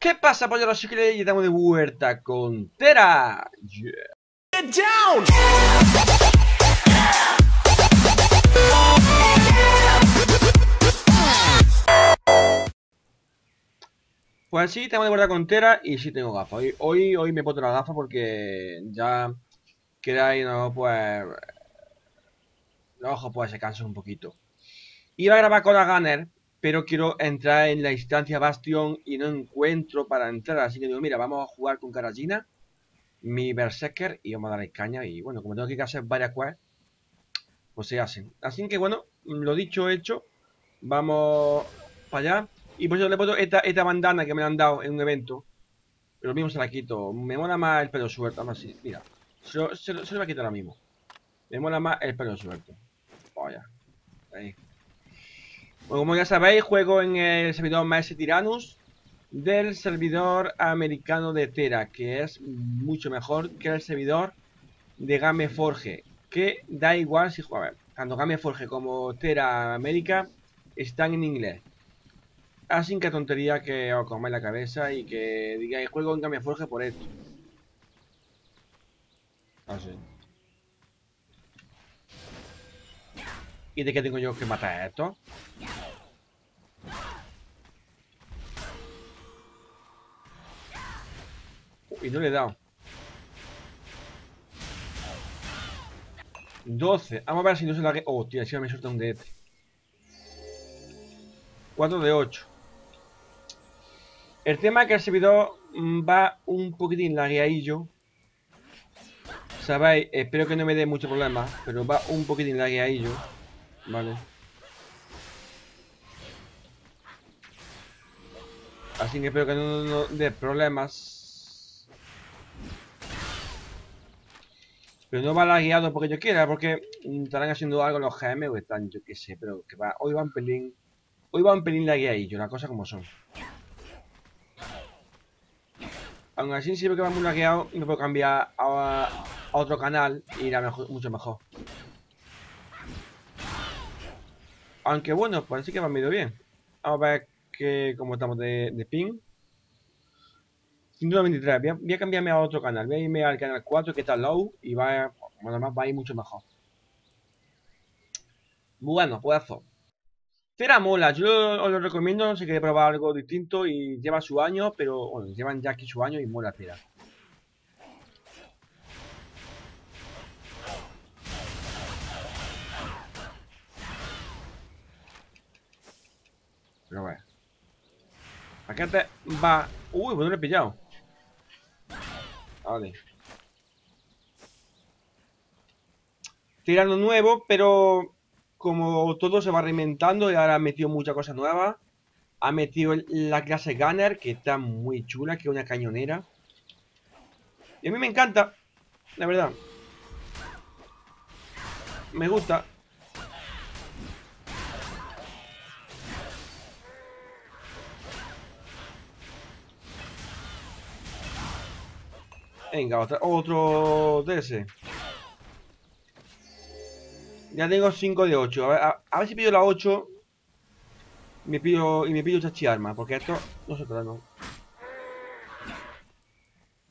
¿Qué pasa, polleros? Yo creo que estamos de vuelta con Tera. Get down. Pues sí, estamos de vuelta con Tera y sí tengo gafas. Hoy me pongo la gafa porque ya queráis, no, pues los ojos pues se cansan un poquito. Iba a grabar con la Gunner, pero quiero entrar en la instancia Bastion y no encuentro para entrar. Así que digo, mira, vamos a jugar con Carallina, mi Berserker, y vamos a darle caña. Y bueno, como tengo que hacer varias quests, pues se hacen. Así que bueno, lo dicho, hecho. Vamos para allá. Y por eso le pongo esta bandana que me la han dado en un evento. Pero mismo se la quito. Me mola más el pelo suelto. Vamos así, mira. Se lo voy a quitar ahora mismo. Me mola más el pelo suelto. Vaya. Ahí. Bueno, como ya sabéis, juego en el servidor Maestro Tiranus del servidor americano de Tera, que es mucho mejor que el servidor de Gameforge, que da igual si juega. Tanto Gameforge como Tera América están en inglés. Así que tontería que os comáis la cabeza y que digáis juego en Gameforge por esto. Así. ¿Y de qué tengo yo que matar a esto? Y no le he dado. 12. Vamos a ver si no se la... Oh, tío, encima me suelta un DT. 4 de 8. El tema es que el servidor va un poquitín lagueadillo. Sabéis, espero que no me dé mucho problema, pero va un poquitín lagueadillo. Vale. Así que espero que no dé problemas. Pero no va lagueado porque yo quiera, porque estarán haciendo algo los GM o están, yo qué sé, pero que va. Hoy va un pelín lagueadillo, las cosas como son. Aún así, siempre que va muy lagueado, me puedo cambiar a otro canal y irá mejor, mucho mejor. Aunque bueno, pues sí que me han ido bien. Vamos a ver que, cómo estamos de ping. 193. Voy a cambiarme a otro canal. Voy a irme al canal 4 que está low. Y va, bueno, más va a ir mucho mejor. Bueno, pues eso. Tera mola. Yo os lo recomiendo. Si queréis probar algo distinto. Y lleva su año. Pero bueno, llevan ya aquí su año. Y mola Tera. Pero bueno. Aquí antes va... Uy, pues no lo he pillado. Vale. Tirando nuevo, pero... Como todo se va reinventando y ahora ha metido muchas cosas nuevas. Ha metido la clase Gunner, que está muy chula, que es una cañonera. Y a mí me encanta. La verdad. Me gusta. Venga, otro de ese. Ya tengo 5 de 8. A ver si pillo la 8. Me pillo chachi arma. Porque esto no se trata, no.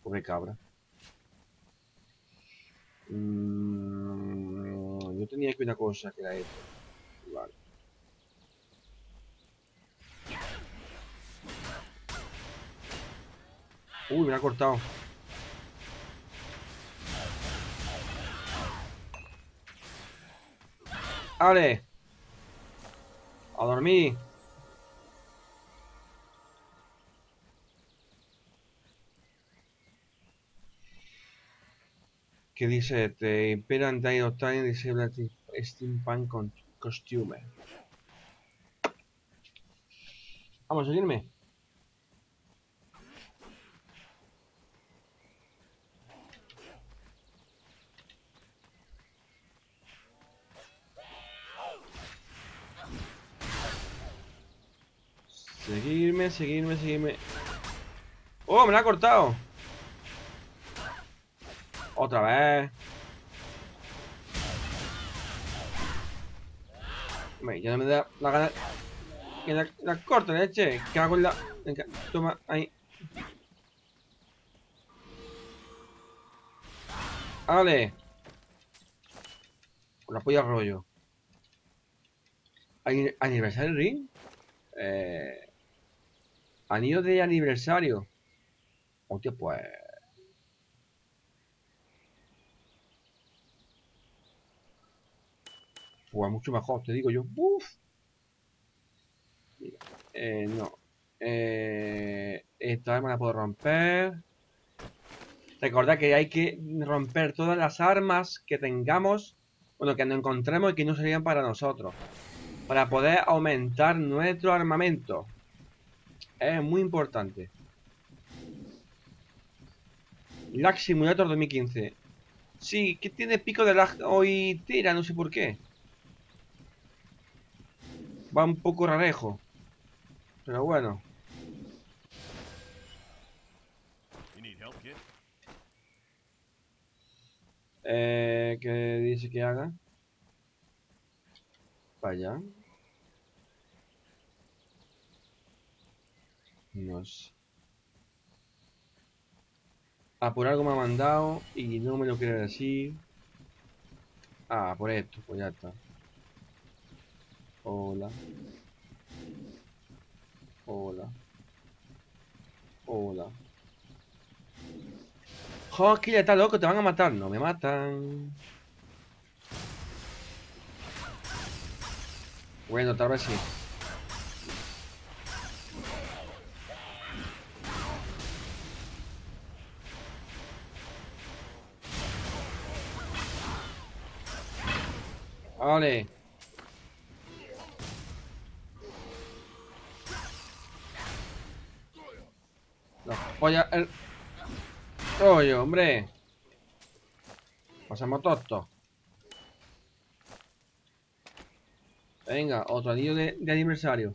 Pobre cabra. Yo tenía aquí una cosa que era esto. Vale. Uy, me la ha cortado. ¡Ale! ¡A dormir! ¿Qué dice? Te imperan Dino Time Disable Steampunk Costume. Vamos a seguirme. Seguirme. ¡Oh, me la ha cortado! Otra vez. Ya no me da la gana. Que la corta, leche. Que hago la... Toma, ahí. ¡Ale! Una polla rollo. ¿Aniversario ring? Anillo de aniversario. Hostia, pues... pues mucho mejor, te digo yo. ¡Uf! No. Esta arma la puedo romper. Recordad que hay que romper todas las armas que tengamos, bueno, que nos encontremos y que no serían para nosotros, para poder aumentar nuestro armamento. Es muy importante. Lag Simulator 2015. Sí, que tiene pico de lag hoy Tera, no sé por qué. Va un poco rarejo, pero bueno. ¿Qué dice que haga? Para allá. No sé. Ah, por algo me ha mandado y no me lo quiere decir. Ah, por esto, pues ya está. Hola. Hola. Hola. Joder, está loco, te van a matar. No me matan. Bueno, tal vez sí. Vale. La polla... el... oye, hombre. Pasamos tosto. Venga, otro anillo de aniversario.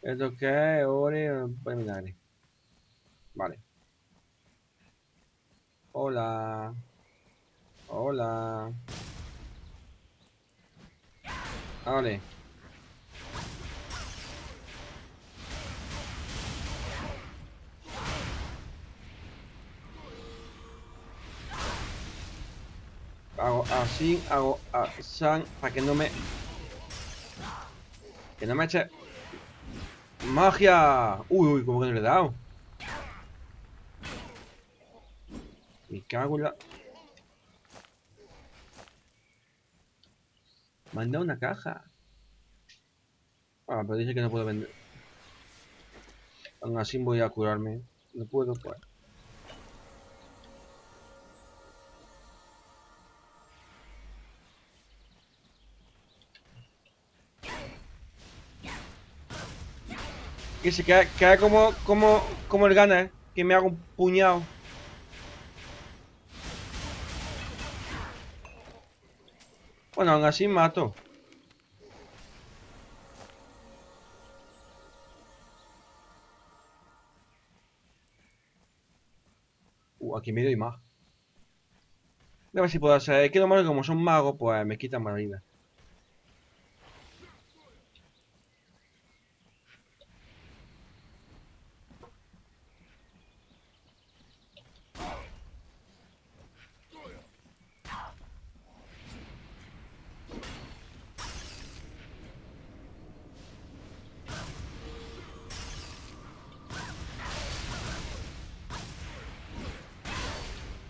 Esto que es, ore, pues mirar. Vale. Hola. Hola. Vale. Hago así, hago así, para que no me... que no me eche... ¡magia! Uy, uy, como que no le he dado. Me cago en la... me han dado una caja. Ah, pero dice que no puedo vender. Aún así voy a curarme. No puedo, pues. Que se queda como el Gunner, que me hago un puñado. Bueno, aún así mato. Aquí me doy más. A ver si puedo hacer. Que lo malo que como son magos, pues me quitan más vida.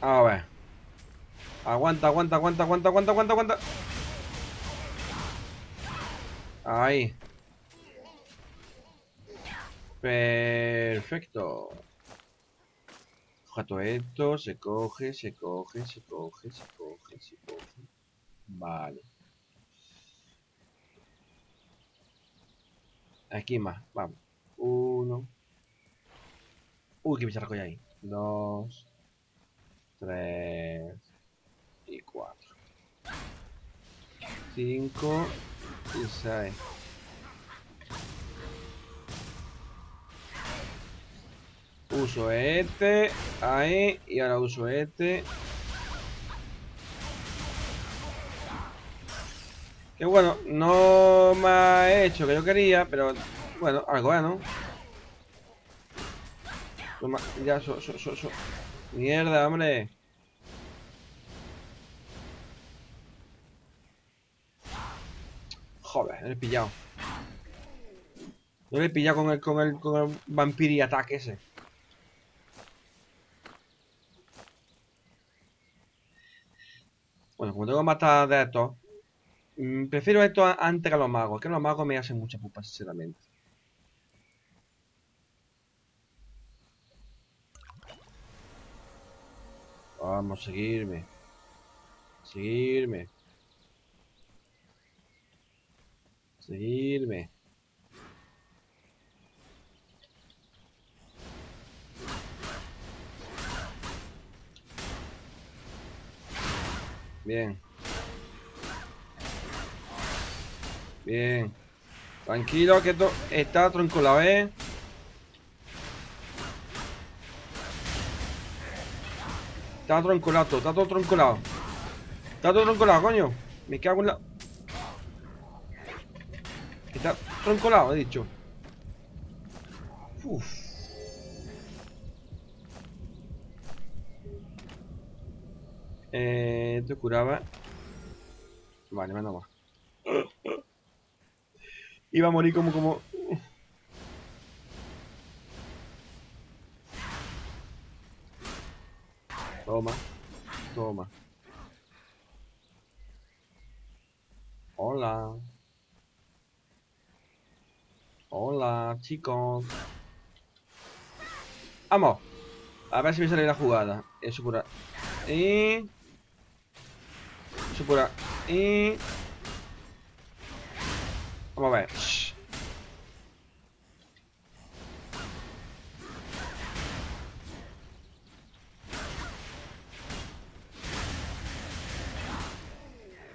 A ver. Aguanta, aguanta, aguanta, aguanta, aguanta, aguanta, aguanta. Ahí. Perfecto. Cojo esto, se coge, se coge, se coge, se coge, se coge. Vale. Aquí más, vamos. Uno. Uy, que picharco ya ahí. Dos. 3 y 4 5 y 6. Uso este ahí y ahora uso este. Que bueno, no me ha hecho que yo quería, pero bueno, algo, ¿no? Toma, ya, Mierda, hombre. Joder, le he pillado. No le he pillado con el vampiri ataque ese. Bueno, como tengo que matar de estos, prefiero esto antes que los magos. Que los magos me hacen mucha pupa, sinceramente. Vamos, seguirme. Seguirme. Seguirme. Bien. Bien. Tranquilo, que esto está troncolado, ¿eh? Está troncolado, está todo troncolado. Está todo troncolado, coño. Me cago en la... Está troncolado, he dicho. Uff. Esto curaba. Vale, me andaba. Iba a morir como... Toma, toma. Hola. Hola, chicos. Vamos. A ver si me sale la jugada. Eso por ahí. Eso por ahí. Vamos a ver.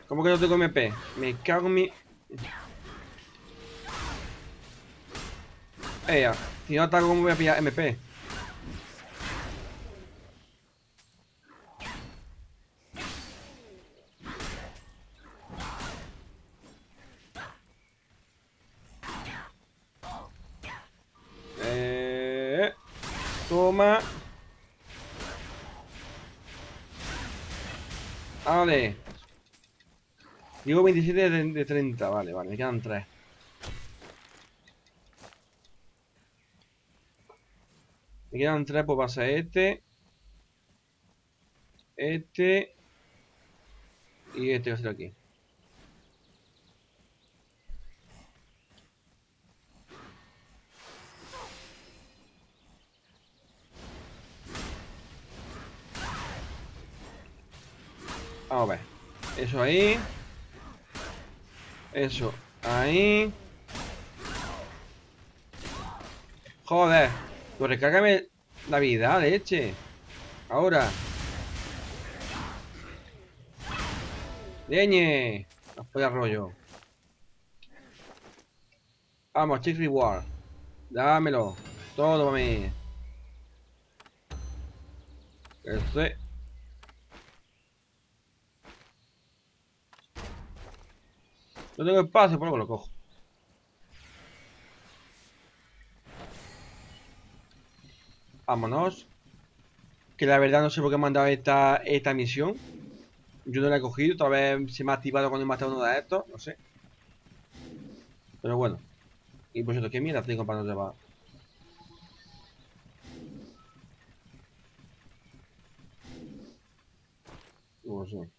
¿Cómo que no tengo MP? Me cago en mi... Ella, si no ataco, ¿cómo voy a pillar MP? Toma. Vale. Digo 27 de 30, vale, vale, me quedan 3. Me quedan 3, pues va a ser este. Este. Y este va a ser aquí. Vamos a ver. Eso ahí. Eso, ahí. Joder, pues recárgame la vida, leche. Ahora. Leñe. Las pollas rollo. Vamos, check reward. Dámelo. Todo para mí. Este. No tengo espacio, por lo que lo cojo. Vámonos. Que la verdad no sé por qué me han dado esta misión. Yo no la he cogido. Tal vez se me ha activado cuando he matado uno de estos. No sé. Pero bueno. Y por cierto, ¿qué mierda tengo para no llevar? No sé.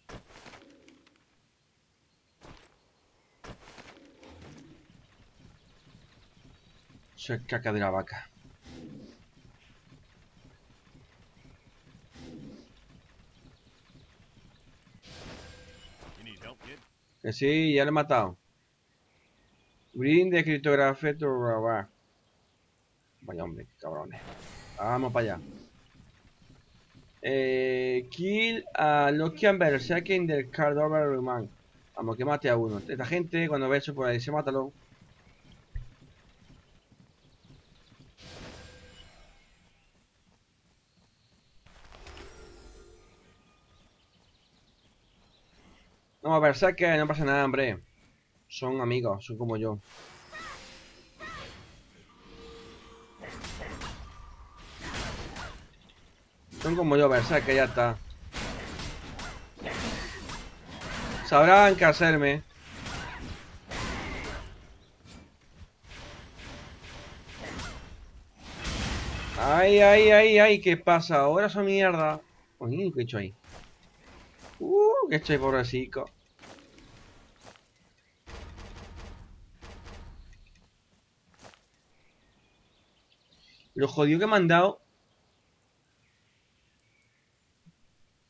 Eso es caca de la vaca. Que sí, ya lo he matado. Brinde criptografía. Vaya hombre, cabrones. Vamos para allá. Kill a Lokian Berserker in the Cardover Roman. Vamos, que mate a uno. Esta gente, cuando ve eso por ahí, se mátalo. No, Berserker, no pasa nada, hombre. Son amigos, son como yo. Son como yo, Berserker, ya está. Sabrán qué hacerme. Ay, ay, ay, ay, ¿qué pasa? Ahora esa mierda. Uy, ¿qué he hecho ahí? ¿Qué he hecho ahí, pobrecito? Lo jodido que me han dado.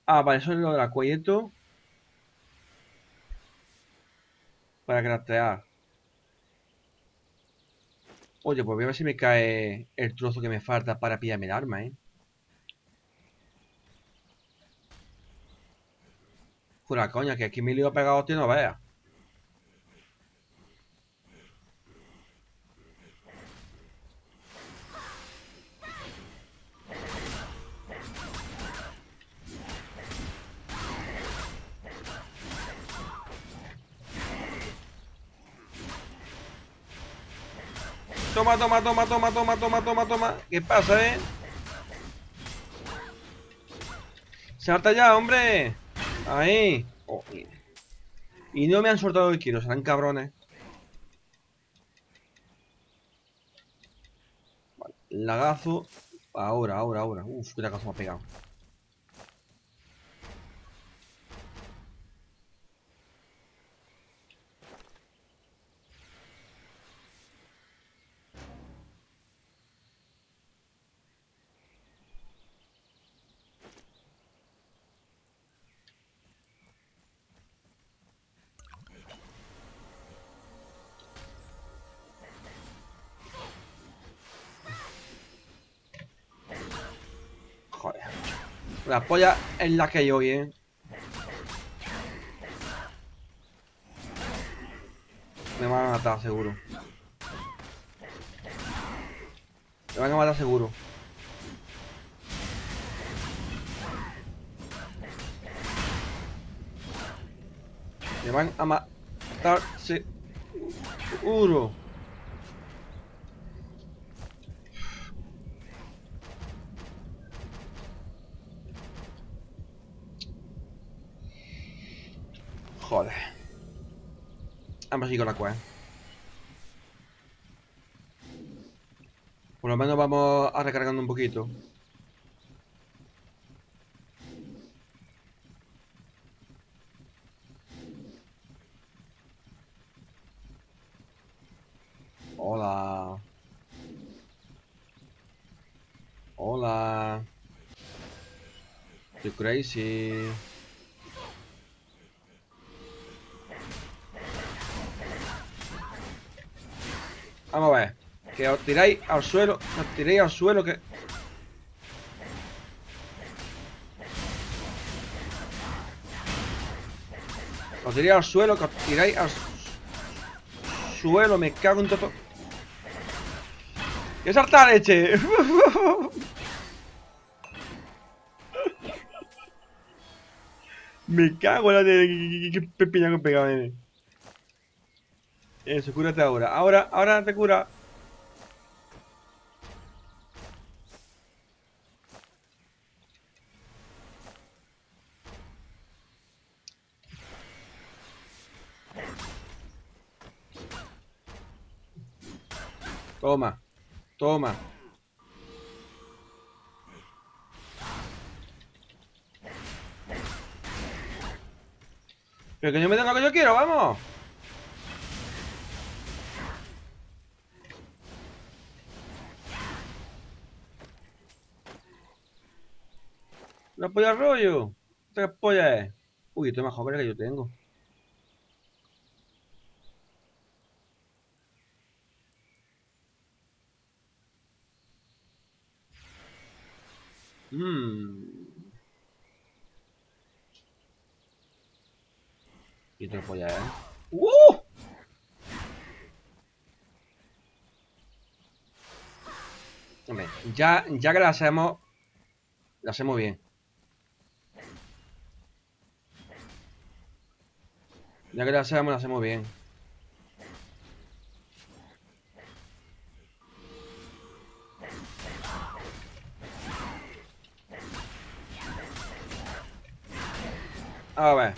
Ah, vale, eso es lo de la cuelleto. Para craftear. Oye, pues voy a ver si me cae el trozo que me falta para pillarme el arma, ¿eh? Jura coña, que aquí me lío pegado hostia, no vea. Toma, toma, toma, toma, toma, toma, toma, toma. ¿Qué pasa, eh? ¡Salta ya, hombre! Ahí. Oh, y no me han soltado el kilo, serán cabrones. Vale, lagazo. Ahora, ahora, ahora. Uf, qué lagazo me ha pegado. La polla es la que yo, ¿eh? Me van a matar, seguro. Me van a matar, seguro. Me van a matar, seguro. Joder. Vamos a ir con la cueva. Por lo menos vamos a recargando un poquito. Hola. Hola. Estoy crazy. Vamos a ver, que os tiráis al suelo, que... Os tiráis al suelo, me cago en todo. ¡Qué salta leche! Me cago en la de... ¡Qué pepiña que he pegado, nene! Eso, cúrate ahora. Ahora te cura. Toma. Toma. Pero que yo me tengo lo que yo quiero, vamos. ¡La polla rollo! ¡Tres pollas! Uy, esto es más joven que yo tengo. Y tres pollas, eh. ¡Uh! Hombre, ya que la hacemos bien. Ya que la hacemos bien. Vamos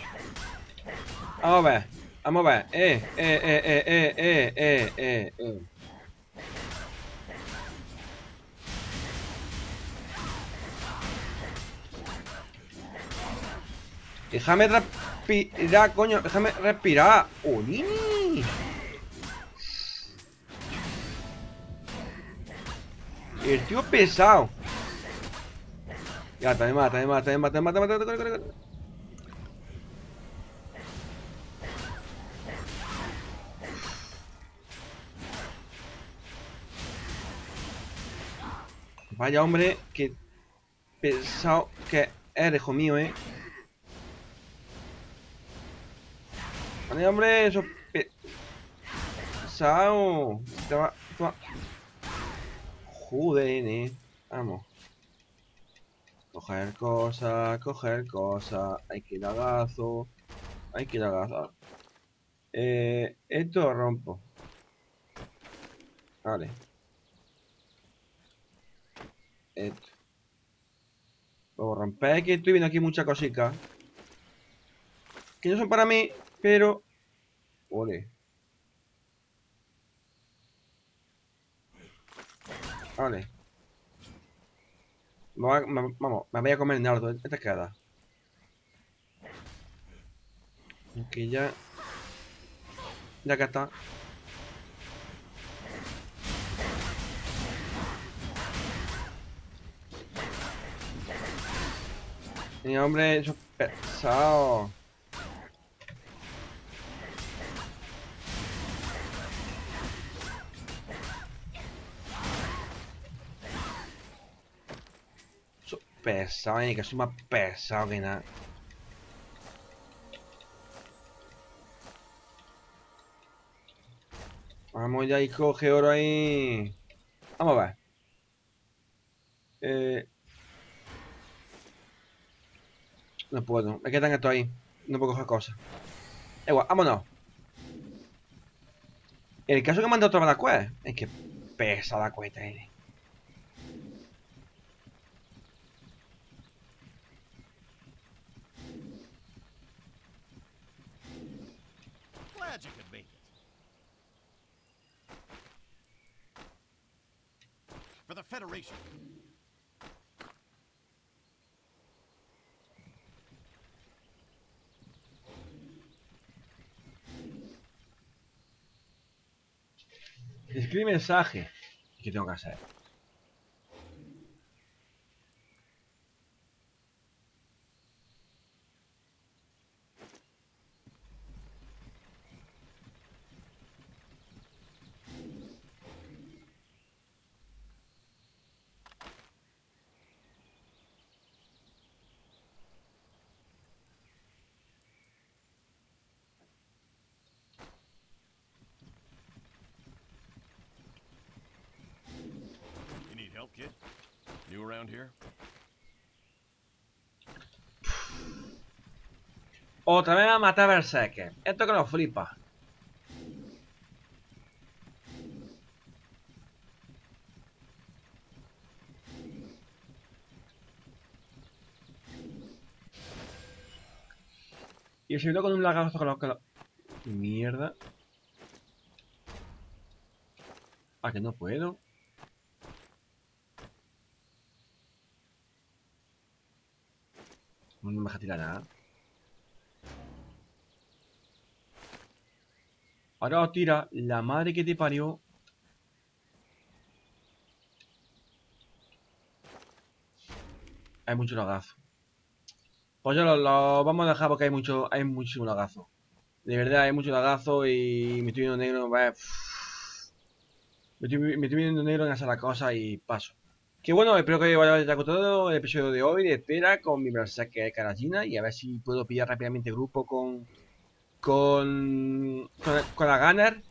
a ver. Déjame respirar, coño. Déjame respirar. ¡Olí! El tío pesado. Ya, te mata. Corre. Vaya hombre, que pesado que eres, hijo mío, eh. Vale, hombre, eso pesado. Te va. Joder, Vamos. Coger cosas. Hay que ir agazo. Esto rompo. Vale. Esto. Luego romper, que estoy viendo aquí muchas cositas que no son para mí, pero... Ole. Vale. Vamos, me voy a comer nardo. Esta queda. Aquí ya... Ya que está. Mi hombre, eso es pesado. Eso es pesado, que soy más pesado que nada. Vamos ya y coge oro ahí. Vamos a ver. No puedo, me quedan esto ahí. No puedo coger cosas. Igual, vámonos. El caso que me han dado toda la cuesta es que pesa la cuesta. For the Federation. Escribe mensaje. ¿Qué tengo que hacer? Kid, new around here. Otra vez va a matar a Berserker. Esto que nos flipa. Y se vio con un lagazo con los... Mierda. Ah, que no puedo. No me deja tirar nada. Ahora os tira la madre que te parió. Hay mucho lagazo. Pues ya lo vamos a dejar porque hay mucho lagazo. De verdad, hay mucho lagazo y me estoy viendo negro. Me estoy viendo negro en hacer la cosa y paso. Que bueno, espero que os haya gustado el episodio de hoy de Tera con mi Berserker Carallina. Y a ver si puedo pillar rápidamente grupo con la Gunner.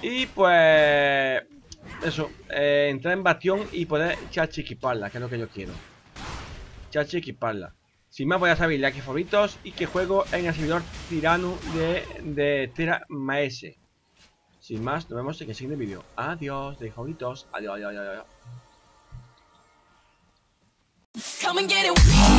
Y pues... Eso, entrar en Bastion y poder chachi equiparla, que es lo que yo quiero. Chachi equiparla. Sin más, voy a saber like y favoritos y que juego en el servidor Tiranus de Tera Maese. Sin más, nos vemos en el siguiente vídeo. Adiós, de favoritos. Adiós. Come and get it.